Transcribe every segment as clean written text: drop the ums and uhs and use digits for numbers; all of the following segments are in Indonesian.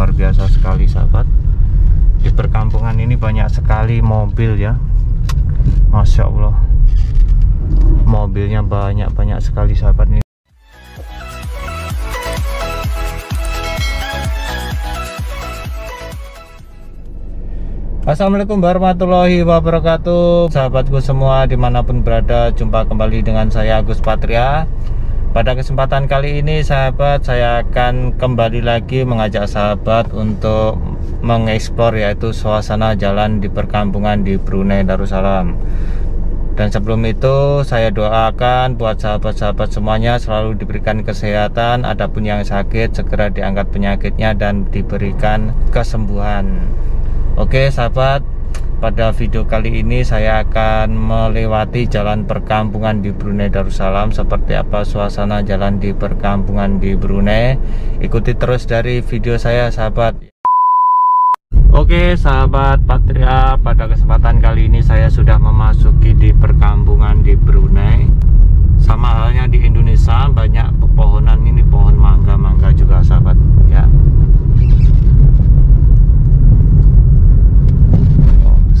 luar biasa sekali sahabat. Di perkampungan ini banyak sekali mobil ya, Masya Allah, mobilnya banyak-banyak sekali sahabat ini. Assalamualaikum warahmatullahi wabarakatuh, sahabatku semua dimanapun berada. Jumpa kembali dengan saya Agus Patria. Pada kesempatan kali ini sahabat, saya akan kembali lagi mengajak sahabat untuk mengeksplor yaitu suasana jalan di perkampungan di Brunei Darussalam. Dan sebelum itu saya doakan buat sahabat-sahabat semuanya selalu diberikan kesehatan, adapun yang sakit segera diangkat penyakitnya dan diberikan kesembuhan. Oke sahabat, pada video kali ini saya akan melewati jalan perkampungan di Brunei Darussalam. Seperti apa suasana jalan di perkampungan di Brunei, ikuti terus dari video saya sahabat. Oke sahabat Patria, pada kesempatan kali ini saya sudah memasuki di perkampungan di Brunei. Sama halnya di Indonesia, banyak pepohonan, ini pohon mangga-mangga juga sahabat ya.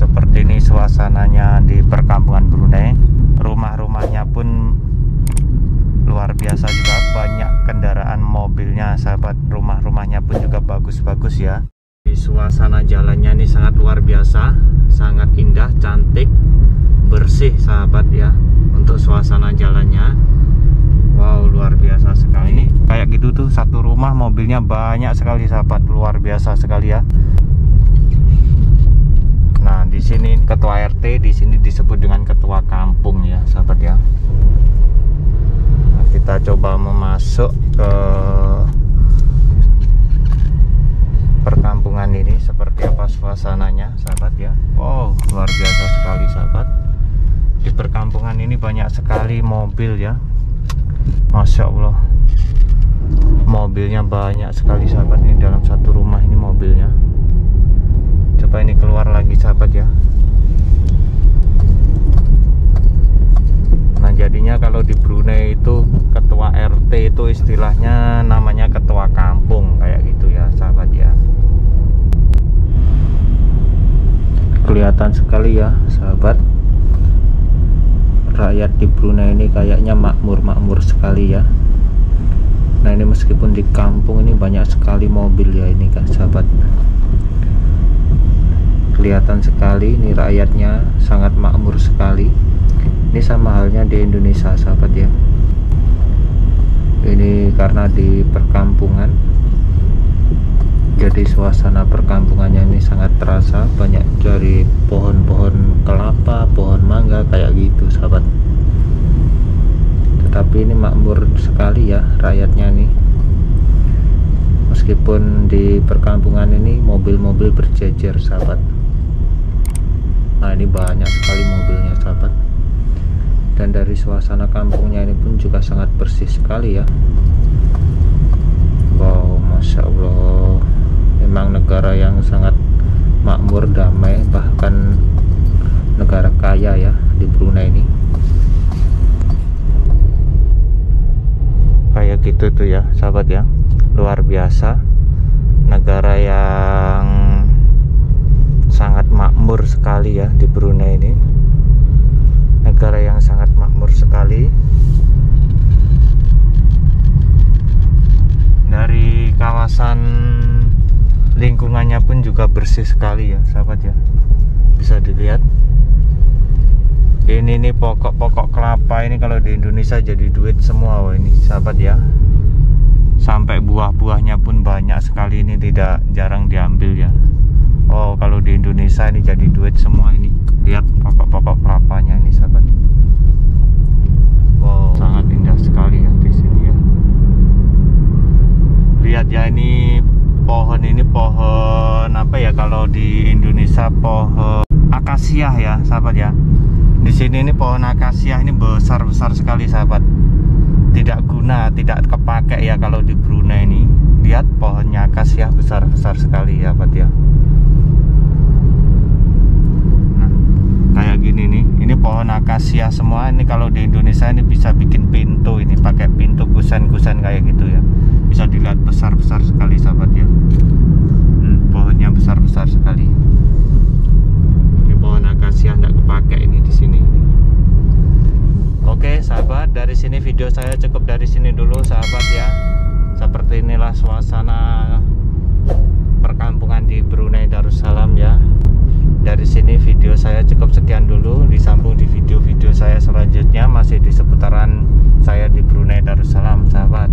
Seperti ini suasananya di perkampungan Brunei. Rumah-rumahnya pun luar biasa juga, banyak kendaraan mobilnya sahabat. Rumah-rumahnya pun juga bagus-bagus ya. Di suasana jalannya ini sangat luar biasa, sangat indah, cantik, bersih sahabat ya. Untuk suasana jalannya, wow luar biasa sekali. Ini kayak gitu tuh, satu rumah mobilnya banyak sekali sahabat, luar biasa sekali ya. Nah, di sini ketua RT, di sini disebut dengan ketua kampung ya, sahabat ya. Nah, kita coba memasuk ke perkampungan ini, seperti apa suasananya, sahabat ya. Wow, luar biasa sekali sahabat. Di perkampungan ini banyak sekali mobil ya, Masya Allah. Mobilnya banyak sekali sahabat, ini dalam satu rumah ini mobilnya. Coba ini keluar lagi sahabat ya. Nah jadinya kalau di Brunei itu ketua RT itu istilahnya namanya ketua kampung, kayak gitu ya sahabat ya. Kelihatan sekali ya sahabat, rakyat di Brunei ini kayaknya makmur-makmur sekali ya. Nah ini meskipun di kampung ini banyak sekali mobil ya ini kan sahabat. Kelihatan sekali ini rakyatnya sangat makmur sekali. Ini sama halnya di Indonesia sahabat ya. Ini karena di perkampungan, jadi suasana perkampungannya ini sangat terasa, banyak dari pohon-pohon kelapa, pohon mangga kayak gitu sahabat. Tetapi ini makmur sekali ya rakyatnya nih. Meskipun di perkampungan ini mobil-mobil berjejer sahabat. Nah ini banyak sekali mobilnya sahabat. Dan dari suasana kampungnya ini pun juga sangat bersih sekali ya. Wow Masya Allah, memang negara yang sangat makmur, damai, bahkan negara kaya ya di Brunei ini. Kayak gitu tuh ya sahabat ya, luar biasa, negara yang sangat makmur sekali ya di Brunei ini. Negara yang sangat makmur sekali. Dari kawasan lingkungannya pun juga bersih sekali ya sahabat ya. Bisa dilihat. Ini nih pokok-pokok kelapa ini kalau di Indonesia jadi duit semua wah ini sahabat ya. Sampai buah-buahnya pun banyak sekali, ini tidak jarang diambil ya. Oh kalau di Indonesia ini jadi duit semua ini. Lihat pokok-pokok kelapanya ini sahabat. Wow, sangat indah sekali ya di sini ya. Lihat ya ini pohon apa ya, kalau di Indonesia pohon akasia ya sahabat ya. Di sini ini pohon akasia ini besar-besar sekali sahabat. Tidak guna, tidak kepake ya kalau di Brunei ini. Lihat pohonnya akasia besar-besar sekali ya sahabat ya. Kayak gini nih, ini pohon akasia semua. Ini kalau di Indonesia ini bisa bikin pintu, ini pakai pintu kusen-kusen kayak gitu ya. Bisa dilihat besar-besar sekali sahabat ya. saya selanjutnya masih di seputaran saya di Brunei Darussalam, sahabat.